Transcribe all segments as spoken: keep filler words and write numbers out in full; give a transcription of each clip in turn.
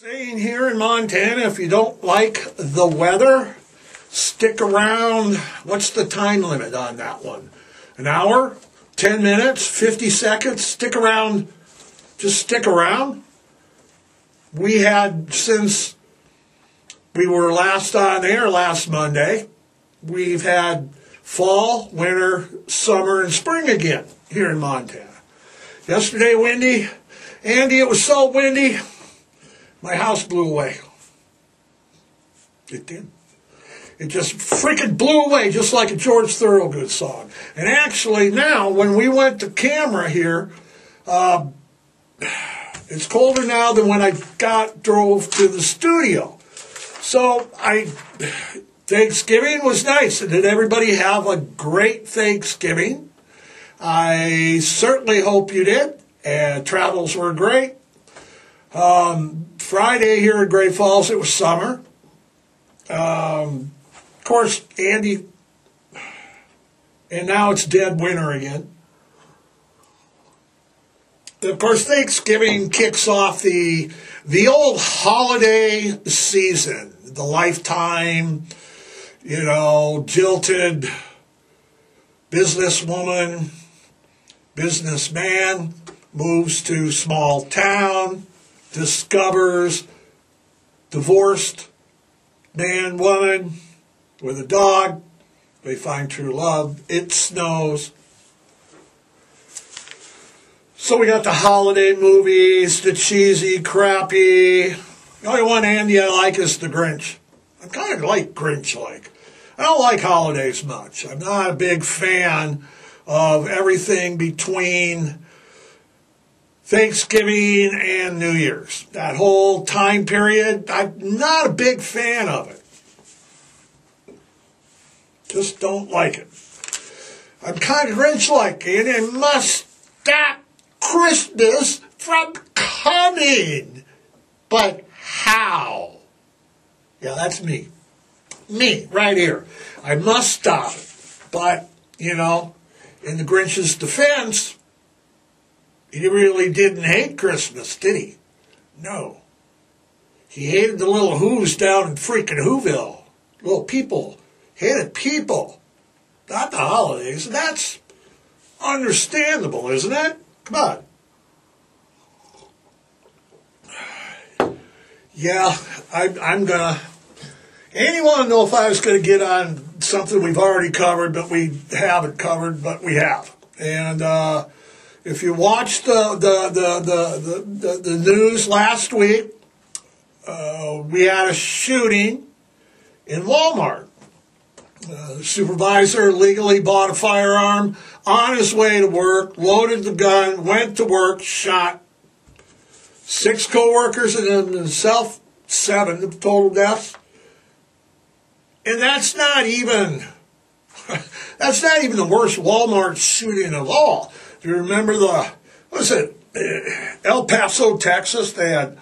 Saying here in Montana, if you don't like the weather, stick around. What's the time limit on that one? An hour? Ten minutes? Fifty seconds? Stick around. Just stick around. We had, since we were last on air last Monday, we've had fall, winter, summer, and spring again here in Montana. Yesterday, windy. Andy, it was so windy, my house blew away. It did. It just freaking blew away, just like a George Thorogood song. And actually now, when we went to camera here, uh, it's colder now than when I got drove to the studio. So I, Thanksgiving was nice. Did everybody have a great Thanksgiving? I certainly hope you did. And travels were great. Um, Friday here at Great Falls, it was summer. Um, of course, Andy, and now it's dead winter again. Of course, Thanksgiving kicks off the the old holiday season, the lifetime, you know, jilted businesswoman, businessman moves to small town, discovers divorced man, woman with a dog. They find true love. It snows. So we got the holiday movies, the cheesy, crappy. The only one, Andy, I like is The Grinch. I kind of like Grinch-like. I don't like holidays much. I'm not a big fan of everything between Thanksgiving and New Year's. That whole time period, I'm not a big fan of it. Just don't like it. I'm kind of Grinch-like, and it must stop Christmas from coming. But how? Yeah, that's me. Me, right here. I must stop it. But, you know, in the Grinch's defense, he really didn't hate Christmas, did he? No. He hated the little who's down in freaking Whoville. Little people. Hated people. Not the holidays. And that's understandable, isn't it? Come on. Yeah, I, I'm going to... Andy wanted to know if I was going to get on something we've already covered, but we haven't covered, but we have. And uh, if you watched the, the, the, the, the, the news last week, uh, we had a shooting in Walmart. Uh, the supervisor legally bought a firearm on his way to work, loaded the gun, went to work, shot six co-workers and himself, seven total deaths. And that's not even that's not even the worst Walmart shooting of all. Do you remember the, what was it, El Paso, Texas? They had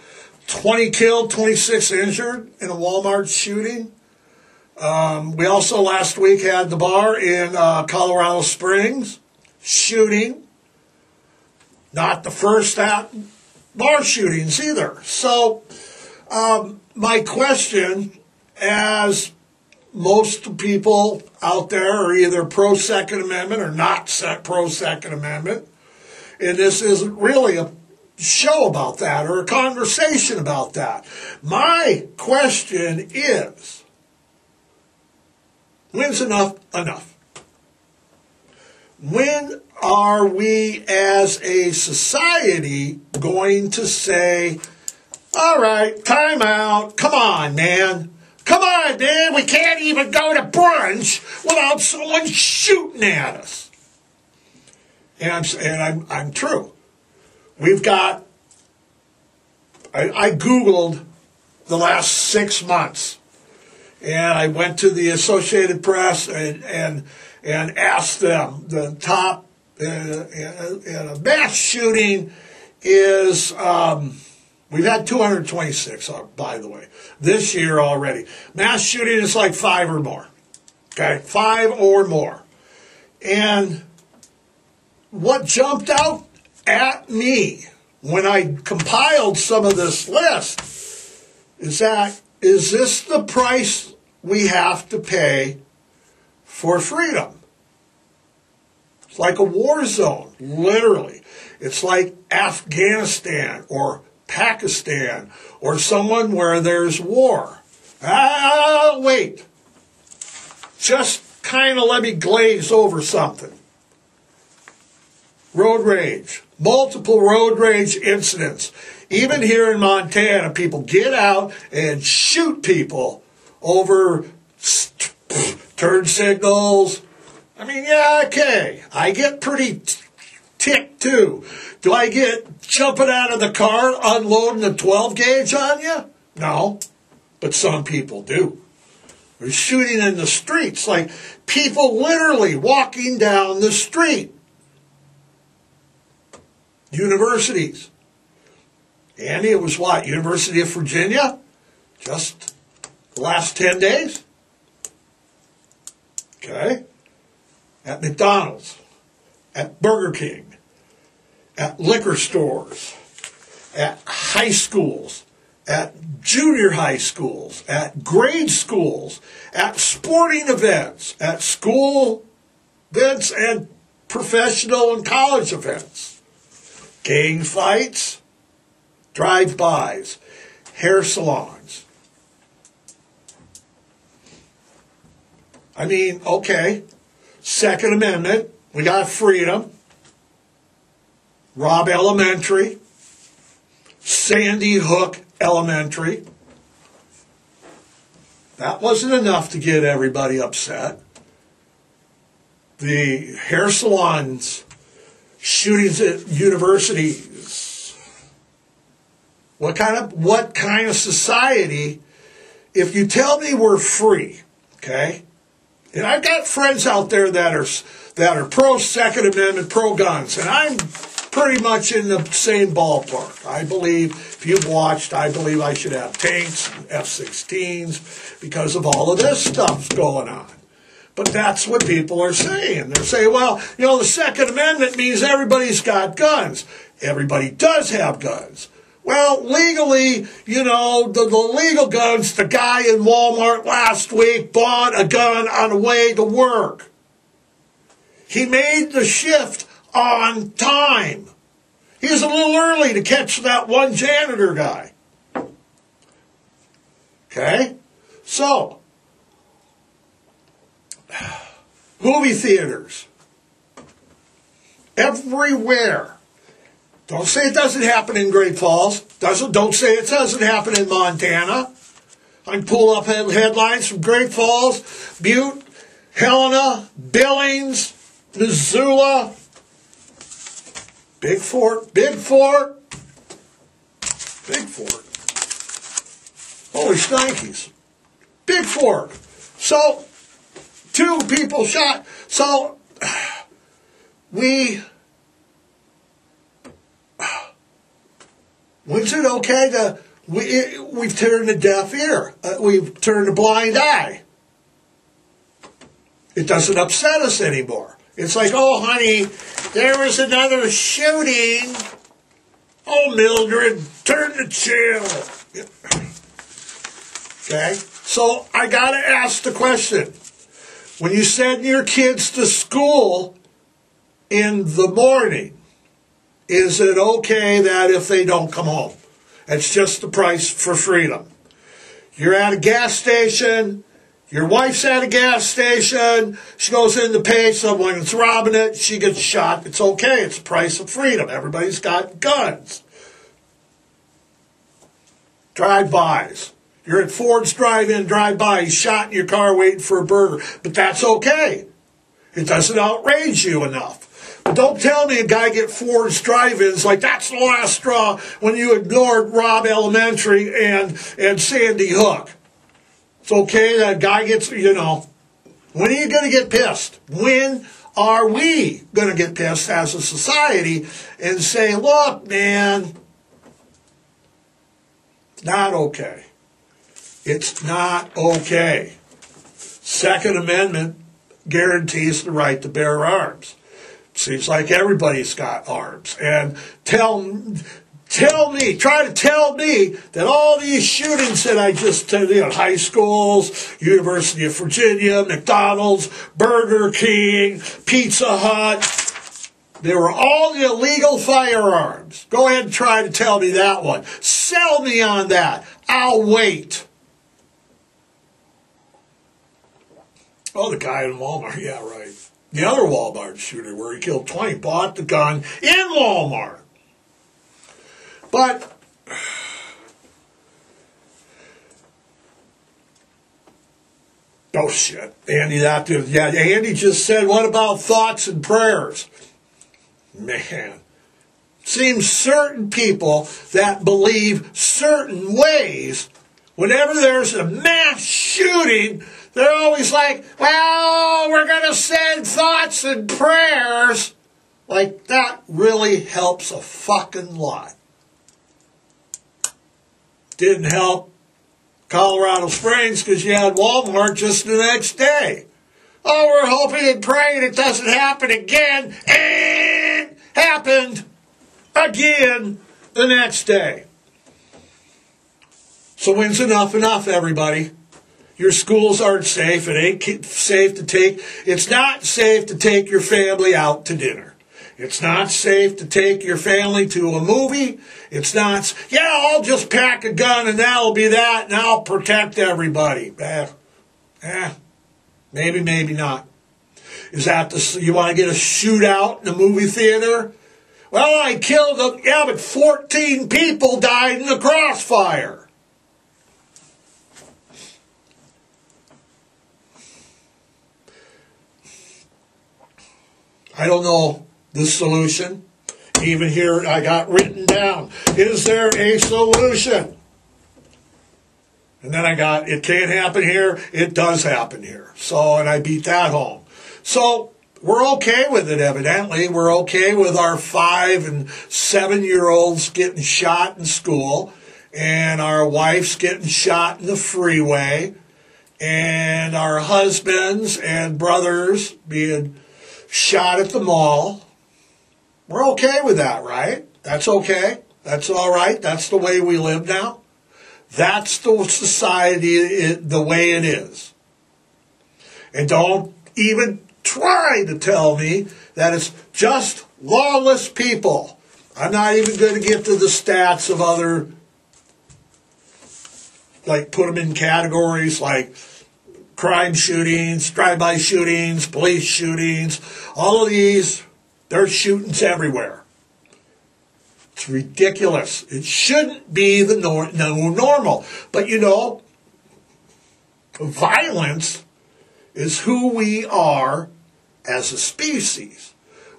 twenty killed, twenty-six injured in a Walmart shooting. Um, we also last week had the bar in uh, Colorado Springs shooting. Not the first at bar shootings either. So um, my question, as most people out there are either pro-Second Amendment or not pro-Second Amendment, and this isn't really a show about that or a conversation about that. My question is, when's enough enough? When are we as a society going to say, all right, time out, come on, man. Come on, man, we can't even go to brunch without someone shooting at us. And I'm, and I'm, I'm true. We've got, I, I Googled the last six months. And I went to the Associated Press and, and, and asked them the top, uh, and a mass shooting is... Um, We've had two hundred twenty-six, by the way, this year already. Mass shooting is like five or more, okay? Five or more. And what jumped out at me when I compiled some of this list Zach, is this the price we have to pay for freedom? It's like a war zone, literally. It's like Afghanistan or Pakistan or someone where there's war. Ah, wait. Just kind of let me glaze over something. Road rage. Multiple road rage incidents. Even here in Montana, people get out and shoot people over turn signals. I mean, yeah, okay. I get pretty ticked, too. Do I get jumping out of the car, unloading a twelve gauge on you? No, but some people do. They're shooting in the streets, like people literally walking down the street. Universities. Andy, it was what, University of Virginia? Just the last ten days? Okay. At McDonald's, at Burger King, at liquor stores, at high schools, at junior high schools, at grade schools, at sporting events, at school events and professional and college events, gang fights, drive-bys, hair salons. I mean, okay, Second Amendment, we got freedom. Robb Elementary, Sandy Hook Elementary. That wasn't enough to get everybody upset. The hair salons, shootings at universities. What kind of what kind of society? If you tell me we're free, okay? And I've got friends out there that are that are pro Second Amendment, pro guns, and I'm pretty much in the same ballpark. I believe if you've watched, I believe I should have tanks, and F sixteens, because of all of this stuff's going on. But that's what people are saying. They're saying, well, you know, the Second Amendment means everybody's got guns. Everybody does have guns. Well, legally, you know, the, the legal guns, the guy in Walmart last week bought a gun on the way to work. He made the shift on time. He was a little early to catch that one janitor guy. Okay? So, movie theaters. Everywhere. Don't say it doesn't happen in Great Falls. Doesn't, don't say it doesn't happen in Montana. I can pull up head, headlines from Great Falls, Butte, Helena, Billings, Missoula, Big Fort, Big Fort, Big Fort. Holy shnikes. Big Fort. So, two people shot. So, we... When's it okay to, we, it, we've turned a deaf ear, uh, we've turned a blind eye. It doesn't upset us anymore. It's like, oh, honey, there was another shooting. Oh, Mildred, turn the chill. Okay, so I got to ask the question. When you send your kids to school in the morning, is it okay that if they don't come home? It's just the price for freedom. You're at a gas station. Your wife's at a gas station. She goes in to pay someone that's robbing it. She gets shot. It's okay. It's the price of freedom. Everybody's got guns. Drive-bys. You're at Ford's Drive-In, drive-by. You shot in your car waiting for a burger. But that's okay. It doesn't outrage you enough. Don't tell me a guy get Ford's Drive-Ins like that's the last straw when you ignored Robb Elementary and, and Sandy Hook. It's okay that a guy gets, you know. When are you going to get pissed? When are we going to get pissed as a society and say, look, man, not okay. It's not okay. Second Amendment guarantees the right to bear arms. Seems like everybody's got arms. And tell tell me, try to tell me that all these shootings that I just told you, know, high schools, University of Virginia, McDonald's, Burger King, Pizza Hut, they were all illegal firearms. Go ahead and try to tell me that one. Sell me on that. I'll wait. Oh, the guy in Walmart. Yeah, right. The other Walmart shooter where he killed twenty bought the gun in Walmart. But oh, shit. Andy, that dude. Yeah, Andy just said, what about thoughts and prayers? Man, seems certain people that believe certain ways, whenever there's a mass shooting, they're always like, well, we're going to send thoughts and prayers. Like, that really helps a fucking lot. Didn't help Colorado Springs because you had Walmart just the next day. Oh, we're hoping and praying it doesn't happen again. And happened again the next day. So when's enough enough, everybody? Your schools aren't safe. It ain't safe to take. It's not safe to take your family out to dinner. It's not safe to take your family to a movie. It's not, yeah, I'll just pack a gun and that'll be that and I'll protect everybody. Eh, eh. Maybe, maybe not. Is that the, you want to get a shootout in a movie theater? Well, I killed them. Yeah, but fourteen people died in the crossfire. I don't know the solution. Even here, I got written down. Is there a solution? And then I got, it can't happen here, it does happen here. So, and I beat that home. So, we're okay with it, evidently. We're okay with our five- and seven-year-olds getting shot in school, and our wives getting shot in the freeway, and our husbands and brothers being shot at the mall. We're okay with that, right? That's okay. That's all right. That's the way we live now. That's the society, the way it is. And don't even try to tell me that it's just lawless people. I'm not even going to get to the stats of other, like put them in categories like crime shootings, drive-by shootings, police shootings, all of these, there's shootings everywhere. It's ridiculous. It shouldn't be the nor no normal. But, you know, violence is who we are as a species.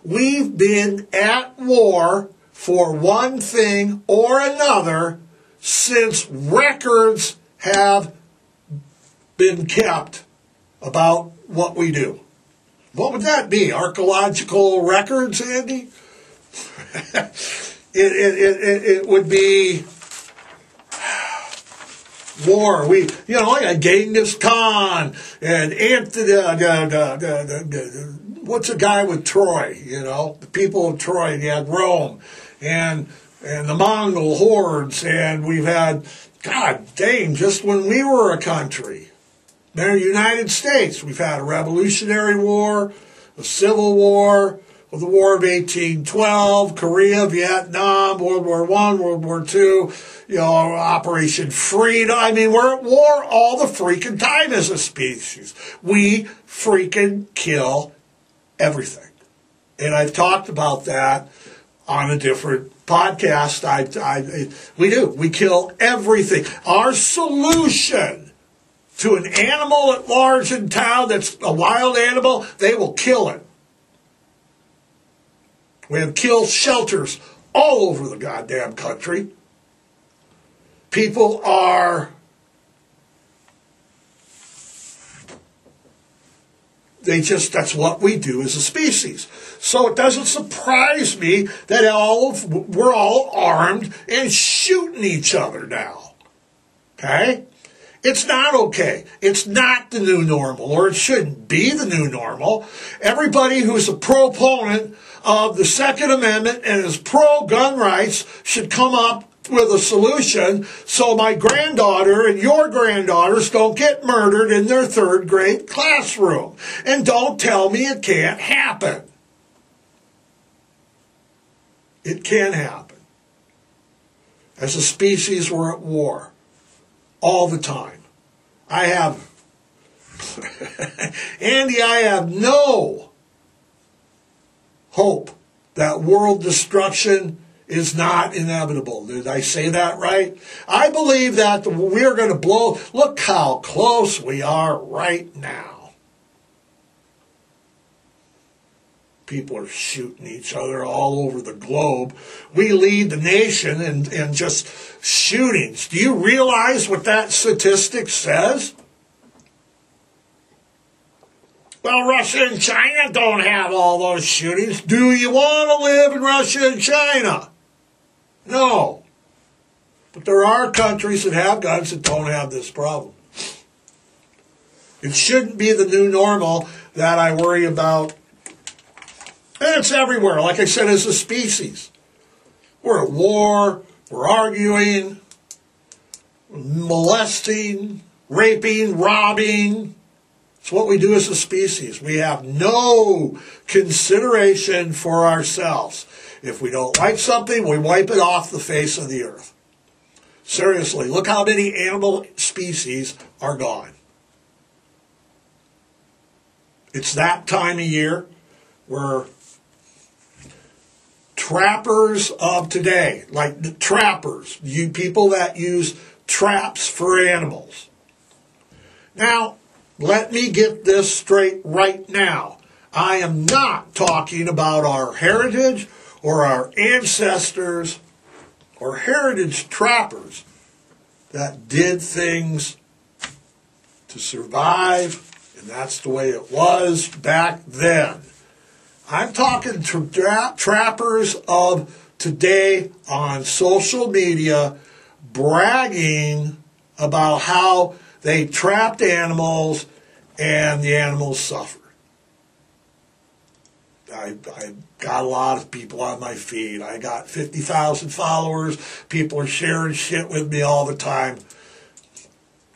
We've been at war for one thing or another since records have been kept about what we do. What would that be? Archaeological records, Andy? It, it, it, it would be war. We, you know, like Genghis Khan and Anthony, uh, uh, uh, uh, what's a guy with Troy, you know, the people of Troy, and you had Rome and, and the Mongol hordes, and we've had, God dang, just when we were a country, the United States, we've had a Revolutionary War, a Civil War, the War of eighteen twelve, Korea, Vietnam, World War One, World War Two, you know, Operation Freedom. I mean, we're at war all the freaking time as a species. We freaking kill everything. And I've talked about that on a different podcast. I, I, we do. We kill everything. Our solution to an animal at large in town that's a wild animal, they will kill it. We have kill shelters all over the goddamn country. People are, they just, that's what we do as a species. So it doesn't surprise me that all of, we're all armed and shooting each other now. Okay? It's not okay. It's not the new normal, or it shouldn't be the new normal. Everybody who's a proponent of the Second Amendment and is pro-gun rights should come up with a solution so my granddaughter and your granddaughters don't get murdered in their third grade classroom. And don't tell me it can't happen. It can happen. As a species, we're at war all the time. I have, Andy, I have no hope that world destruction is not inevitable. Did I say that right? I believe that we're going to blow. Look how close we are right now. People are shooting each other all over the globe. We lead the nation in, in just shootings. Do you realize what that statistic says? Well, Russia and China don't have all those shootings. Do you want to live in Russia and China? No. But there are countries that have guns that don't have this problem. It shouldn't be the new normal that I worry about. And it's everywhere, like I said, as a species. We're at war, we're arguing, molesting, raping, robbing. It's what we do as a species. We have no consideration for ourselves. If we don't like something, we wipe it off the face of the earth. Seriously, look how many animal species are gone. It's that time of year where trappers of today, like the trappers, you people that use traps for animals. Now, let me get this straight right now. I am not talking about our heritage or our ancestors or heritage trappers that did things to survive, and that's the way it was back then. I'm talking to tra- trappers of today on social media bragging about how they trapped animals, and the animals suffered. I, I got a lot of people on my feed. I got fifty thousand followers. People are sharing shit with me all the time.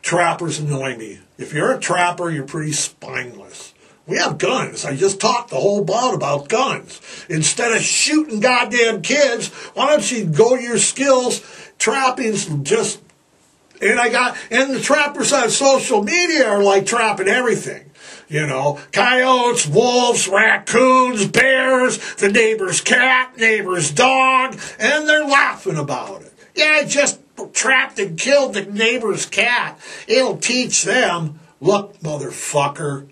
Trappers annoy me. If you're a trapper, you're pretty spineless. We have guns. I just talked the whole lot about guns. Instead of shooting goddamn kids, why don't you go to your skills, trapping's just... And I got, and the trappers on social media are like trapping everything. You know, coyotes, wolves, raccoons, bears, the neighbor's cat, neighbor's dog, and they're laughing about it. Yeah, I just trapped and killed the neighbor's cat. It'll teach them, look, motherfucker,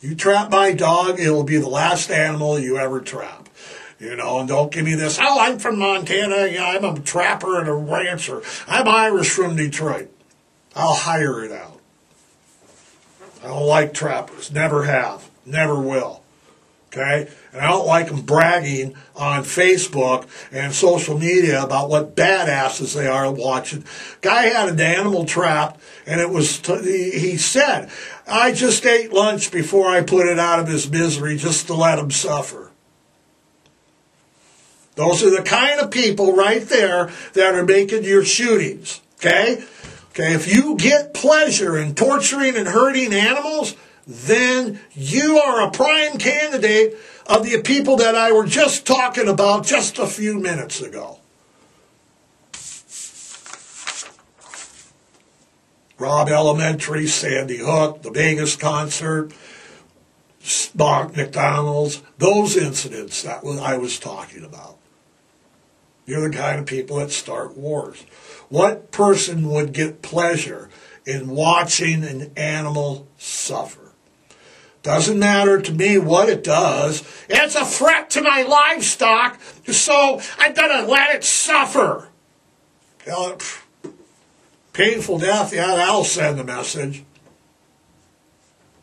you trap my dog, it'll be the last animal you ever trap. You know, and don't give me this, oh, I'm from Montana, yeah, I'm a trapper and a rancher. I'm Irish from Detroit. I'll hire it out. I don't like trappers. Never have. Never will. Okay? And I don't like them bragging on Facebook and social media about what badasses they are watching. Guy had an animal trapped, and it was t he said, I just ate lunch before I put it out of his misery just to let him suffer. Those are the kind of people right there that are making your shootings, okay? Okay, if you get pleasure in torturing and hurting animals, then you are a prime candidate of the people that I were just talking about just a few minutes ago. Robb Elementary, Sandy Hook, the Vegas concert, McDonald's, those incidents that I was talking about. You're the kind of people that start wars. What person would get pleasure in watching an animal suffer? Doesn't matter to me what it does. It's a threat to my livestock, so I'm going to let it suffer. Painful death, yeah, that'll send the message.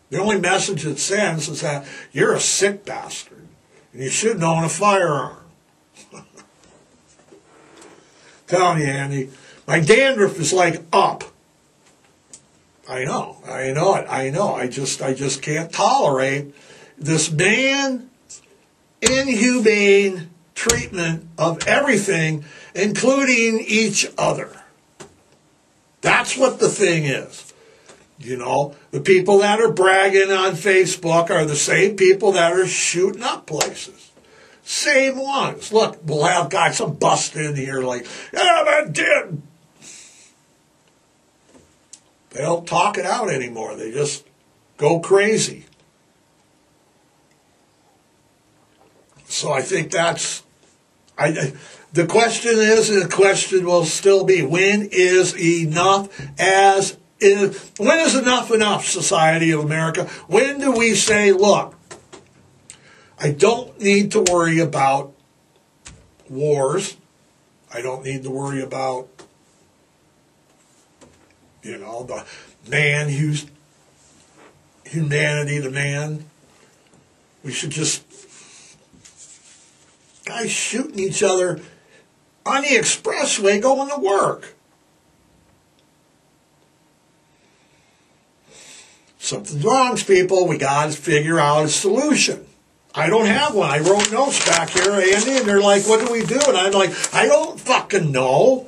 The only message it sends is that you're a sick bastard and you shouldn't own a firearm. Telling you, Andy, my dandruff is like up. I know, I know it, I know. I just, I just can't tolerate this man inhumane treatment of everything, including each other. That's what the thing is. You know, the people that are bragging on Facebook are the same people that are shooting up places. Same ones. Look, we'll have guys some bust in here like, yeah, man, did. They don't talk it out anymore. They just go crazy. So I think that's, I, the question is, and the question will still be, when is enough as is, when is enough enough, society of America? When do we say, look, I don't need to worry about wars. I don't need to worry about, you know, the man who's humanity to man. We should just, guys shooting each other on the expressway going to work. Something's wrong, people. We got to figure out a solution. I don't have one. I wrote notes back here, Andy, and they're like, what do we do? And I'm like, I don't fucking know.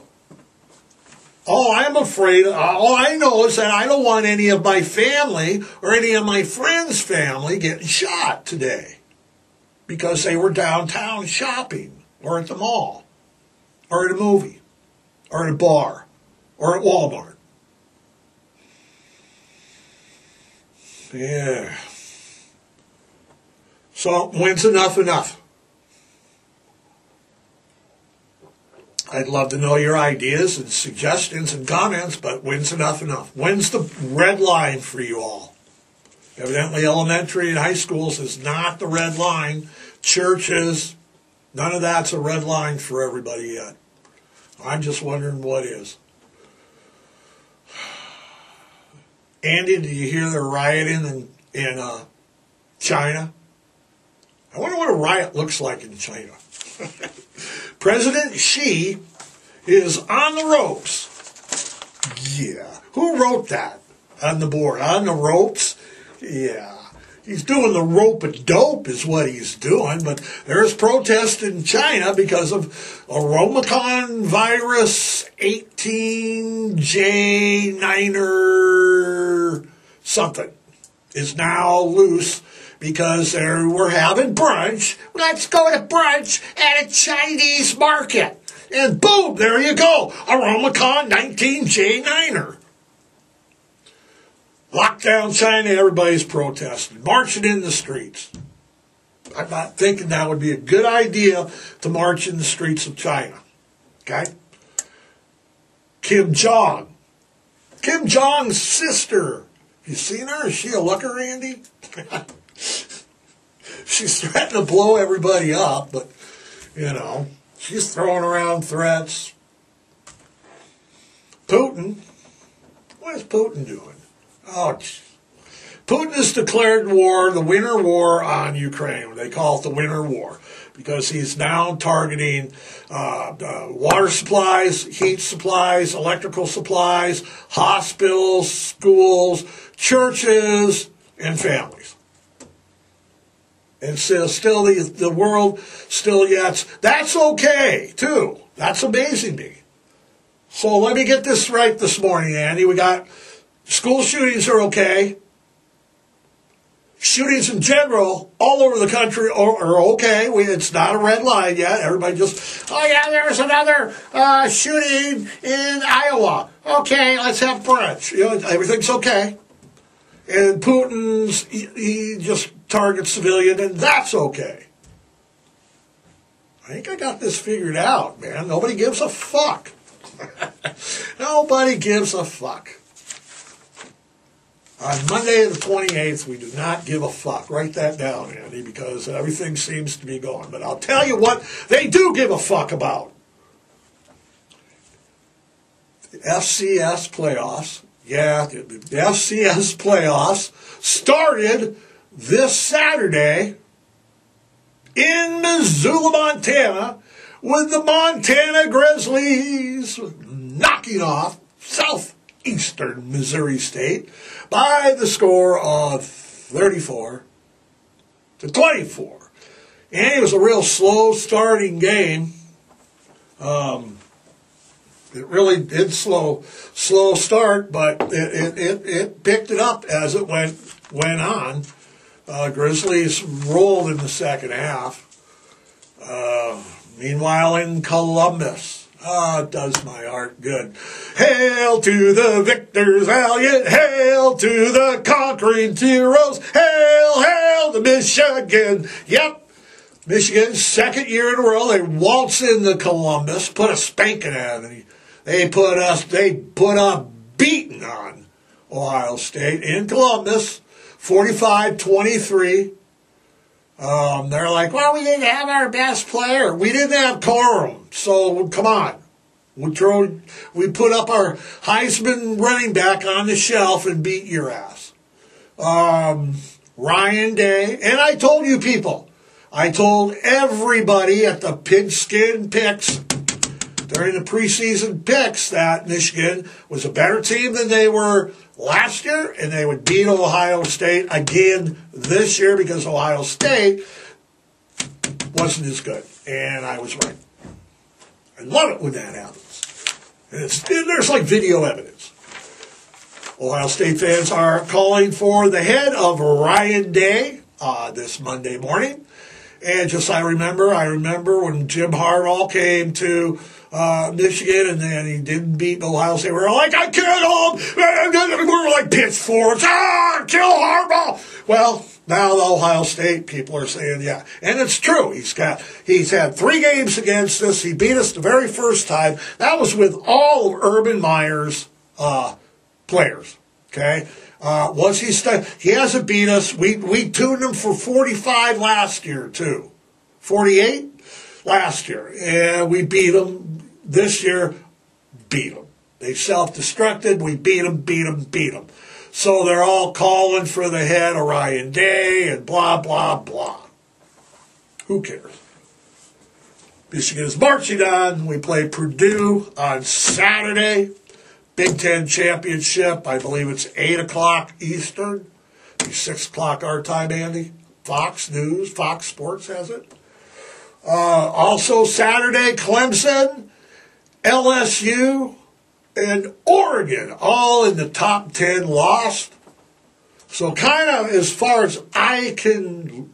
All I'm afraid, all I know is that I don't want any of my family or any of my friends' family getting shot today because they were downtown shopping or at the mall or at a movie or at a bar or at Walmart. Yeah. So when's enough enough? I'd love to know your ideas and suggestions and comments, but when's enough enough? When's the red line for you all? Evidently, elementary and high schools is not the red line. Churches, none of that's a red line for everybody yet. I'm just wondering what is. Andy, do you hear they're rioting in, in uh, China? I wonder what a riot looks like in China. President Xi is on the ropes. Yeah. Who wrote that on the board? On the ropes? Yeah. He's doing the rope-a-dope is what he's doing, but there's protest in China because of a Omicron virus eighteen J niner something is now loose. Because there we're having brunch. Let's go to brunch at a Chinese market. And boom, there you go. A Omicron nineteen J niner. Lockdown China, everybody's protesting. Marching in the streets. I'm not thinking that would be a good idea to march in the streets of China. Okay? Kim Jong. Kim Jong's sister. You seen her? Is she a looker, Andy? She's threatening to blow everybody up, but, you know, she's throwing around threats. Putin, what is Putin doing? Oh, Putin has declared war, the Winter War on Ukraine. They call it the Winter War because he's now targeting uh, uh, water supplies, heat supplies, electrical supplies, hospitals, schools, churches, and families. And so still the, the world still yet. That's okay, too. That's amazing to me. So let me get this right this morning, Andy. We got school shootings are okay. Shootings in general all over the country are, are okay. We, it's not a red line yet. Everybody just, oh, yeah, there was another uh, shooting in Iowa. Okay, let's have brunch. You know, everything's okay. And Putin's, he, he just target civilian, and that's okay. I think I got this figured out, man. Nobody gives a fuck. Nobody gives a fuck. On Monday the twenty-eighth, we do not give a fuck. Write that down, Andy, because everything seems to be going. But I'll tell you what they do give a fuck about. The F C S playoffs. Yeah, the F C S playoffs started this Saturday in Missoula, Montana, with the Montana Grizzlies knocking off southeastern Missouri State by the score of thirty-four to twenty-four. And it was a real slow starting game. Um, it really did slow, slow start, but it it, it, it picked it up as it went went on. Uh, Grizzlies rolled in the second half. Uh, meanwhile, in Columbus, ah, oh, it does my heart good. Hail to the victors, valiant! Hail to the conquering heroes! Hail, hail to Michigan! Yep. Michigan's second year in a row, they waltz into Columbus, put a spanking out of it. They put us, they put a beating on Ohio State in Columbus, forty-five twenty-three. Um, they're like, well, we didn't have our best player. We didn't have quorum, so come on. We throw, we put up our Heisman running back on the shelf and beat your ass. Um, Ryan Day, and I told you people, I told everybody at the pigskin picks during the preseason picks that Michigan was a better team than they were last year, and they would beat Ohio State again this year because Ohio State wasn't as good. And I was right. I love it when that happens. And, it's, and there's like video evidence. Ohio State fans are calling for the head of Ryan Day uh, this Monday morning. And just I remember, I remember when Jim Harbaugh came to uh, Michigan and then he didn't beat Ohio State. We were like, I killed him! We were like pitchforks. Ah, kill Harbaugh! Well, now the Ohio State people are saying, yeah. And it's true. He's got, he's had three games against us. He beat us the very first time. That was with all of Urban Meyer's uh, players, okay? Uh, once he st- he hasn't beat us. We we tuned him for forty-five last year too, forty-eight last year, and we beat him this year. Beat him. They self-destructed. We beat them, beat them, beat them. So they're all calling for the head of Ryan Day and blah blah blah. Who cares? Michigan is marching on. We play Purdue on Saturday. Big Ten Championship, I believe it's eight o'clock Eastern, six o'clock our time, Andy. Fox News, Fox Sports has it. Uh, also Saturday, Clemson, L S U, and Oregon, all in the top ten lost. So kind of as far as I can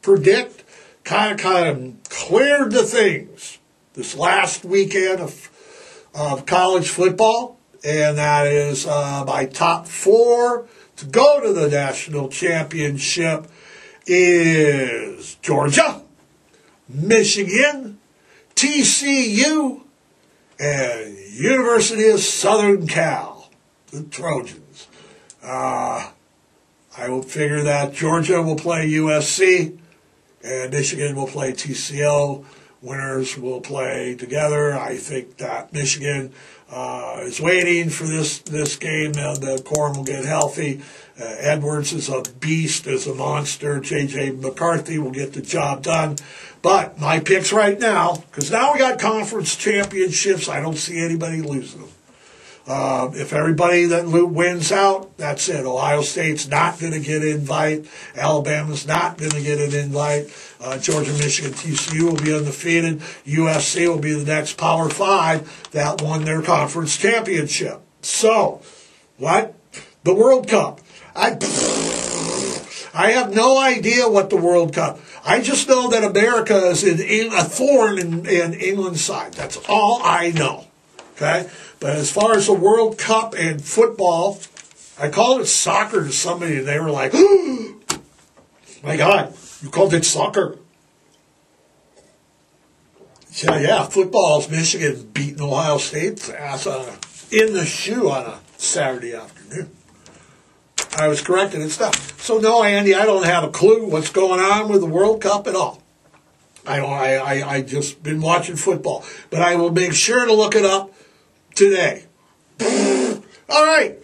predict, kind of, kind of cleared the things this last weekend of, of college football. And that is uh, my top four to go to the national championship is Georgia, Michigan, T C U, and University of Southern Cal, the Trojans. Uh, I will figure that Georgia will play U S C and Michigan will play T C U. Winners will play together. I think that Michigan uh, is waiting for this, this game. Uh, the Corum will get healthy. Uh, Edwards is a beast, is a monster. J J. McCarthy will get the job done. But my picks right now, because now we got conference championships, I don't see anybody losing them. Uh, if everybody that wins out, that's it. Ohio State's not going to get an invite. Alabama's not going to get an invite. Uh, Georgia, Michigan, T C U will be undefeated. U S C will be the next Power Five that won their conference championship. So, what? The World Cup. I, I have no idea what the World Cup. I just know that America is in, in, a thorn in, in England's side. That's all I know. Okay? But as far as the World Cup and football, I called it soccer to somebody, and they were like, oh, my God, you called it soccer. Yeah, yeah, football's Michigan beating Ohio State's ass on a, in the shoe on a Saturday afternoon. I was corrected and stuff. So, no, Andy, I don't have a clue what's going on with the World Cup at all. I I I just been watching football. But I will make sure to look it up today. All right.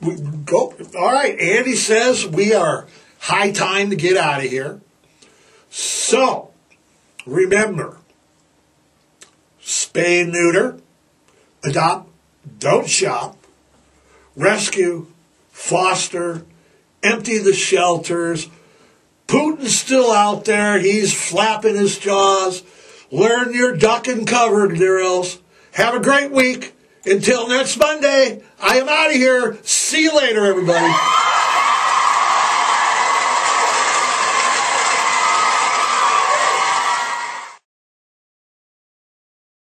We go. All right. Andy says we are high time to get out of here. So, remember, spay and neuter, adopt, don't shop, rescue, foster, empty the shelters, Putin Putin's still out there. He's flapping his jaws. Learn your duck and cover, girls. Have a great week. Until next Monday, I am out of here. See you later, everybody.